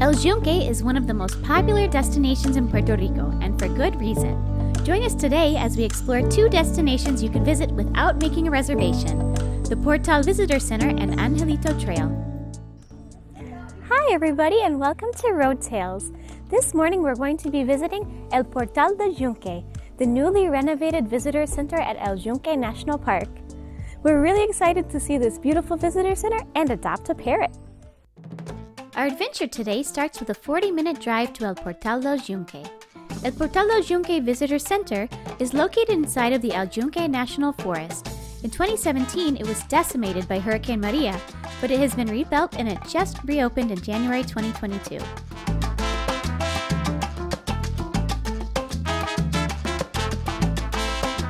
El Yunque is one of the most popular destinations in Puerto Rico, and for good reason. Join us today as we explore two destinations you can visit without making a reservation, the Portal Visitor Center and Angelito Trail. Hi everybody and welcome to Road Tales. This morning we're going to be visiting El Portal del Yunque, the newly renovated visitor center at El Yunque National Park. We're really excited to see this beautiful visitor center and adopt a parrot. Our adventure today starts with a 40-minute drive to El Portal del Yunque. El Portal del Yunque Visitor Center is located inside of the El Yunque National Forest. In 2017, it was decimated by Hurricane Maria, but it has been rebuilt and it just reopened in January 2022.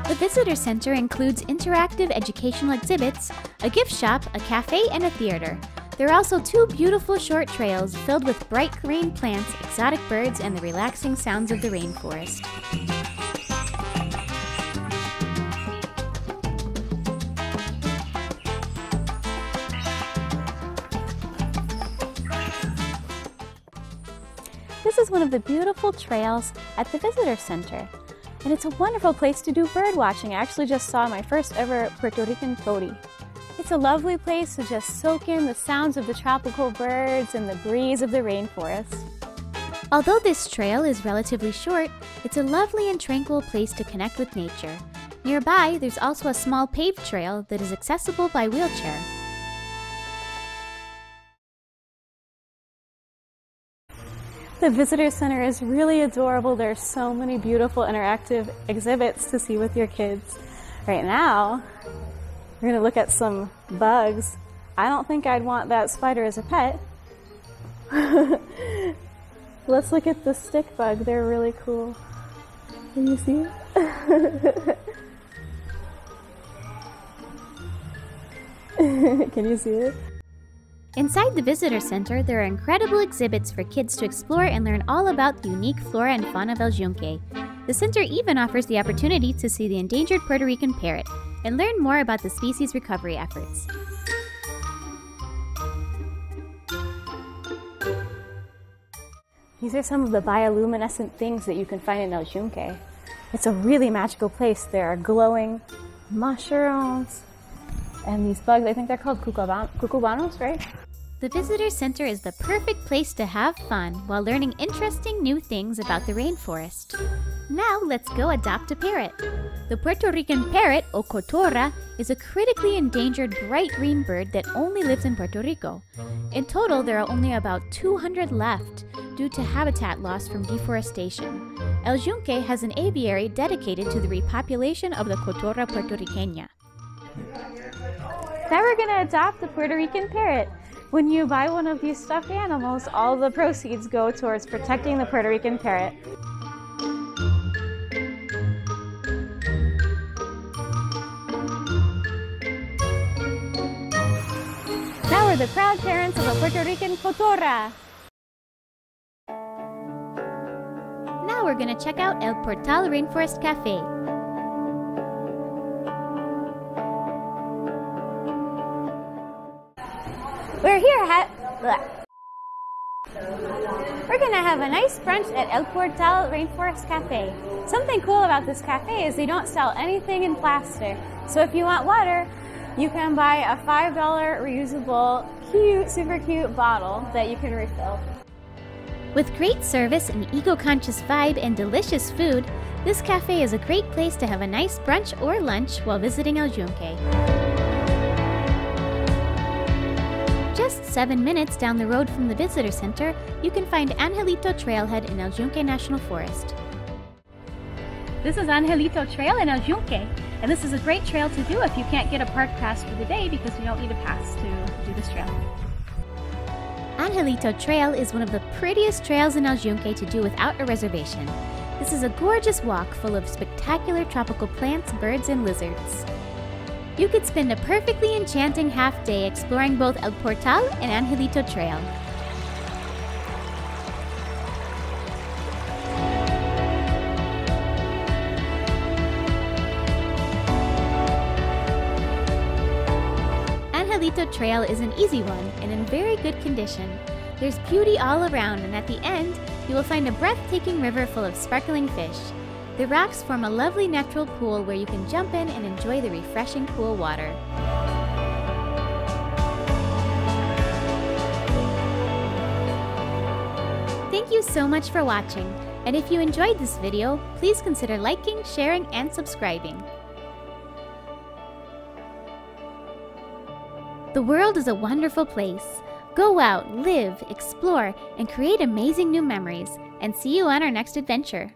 The Visitor Center includes interactive educational exhibits, a gift shop, a cafe, and a theater. There are also two beautiful short trails filled with bright green plants, exotic birds, and the relaxing sounds of the rainforest. This is one of the beautiful trails at the Visitor Center, and it's a wonderful place to do bird watching. I actually just saw my first ever Puerto Rican coyote. It's a lovely place to just soak in the sounds of the tropical birds and the breeze of the rainforest. Although this trail is relatively short, it's a lovely and tranquil place to connect with nature. Nearby, there's also a small paved trail that is accessible by wheelchair. The visitor center is really adorable. There are so many beautiful interactive exhibits to see with your kids. Right now, we're going to look at some bugs. I don't think I'd want that spider as a pet. Let's look at the stick bug. They're really cool. Can you see it? Can you see it? Inside the visitor center, there are incredible exhibits for kids to explore and learn all about the unique flora and fauna of El Yunque. The center even offers the opportunity to see the endangered Puerto Rican parrot and learn more about the species recovery efforts. These are some of the bioluminescent things that you can find in El Yunque. It's a really magical place. There are glowing mushrooms and these bugs. I think they're called cucubanos, right? The visitor center is the perfect place to have fun while learning interesting new things about the rainforest. Now let's go adopt a parrot. The Puerto Rican parrot, or cotorra, is a critically endangered bright green bird that only lives in Puerto Rico. In total, there are only about 200 left due to habitat loss from deforestation. El Yunque has an aviary dedicated to the repopulation of the cotorra puertorriqueña. Now we're going to adopt the Puerto Rican parrot. When you buy one of these stuffed animals, all the proceeds go towards protecting the Puerto Rican parrot. Now we're the proud parents of a Puerto Rican cotorra. Now we're going to check out El Portal Rainforest Café. We're here at... We're gonna have a nice brunch at El Portal Rainforest Café. Something cool about this cafe is they don't sell anything in plastic. So if you want water, you can buy a $5 reusable, cute, super cute bottle that you can refill. With great service, an eco-conscious vibe, and delicious food, this cafe is a great place to have a nice brunch or lunch while visiting El Yunque. Just 7 minutes down the road from the visitor center, you can find Angelito Trailhead in El Yunque National Forest. This is Angelito Trail in El Yunque, and this is a great trail to do if you can't get a park pass for the day because you don't need a pass to do this trail. Angelito Trail is one of the prettiest trails in El Yunque to do without a reservation. This is a gorgeous walk full of spectacular tropical plants, birds, and lizards. You could spend a perfectly enchanting half day exploring both El Portal and Angelito Trail. Angelito Trail is an easy one and in very good condition. There's beauty all around, and at the end, you will find a breathtaking river full of sparkling fish. The rocks form a lovely natural pool where you can jump in and enjoy the refreshing cool water. Thank you so much for watching, and if you enjoyed this video, please consider liking, sharing, and subscribing. The world is a wonderful place. Go out, live, explore, and create amazing new memories. And see you on our next adventure.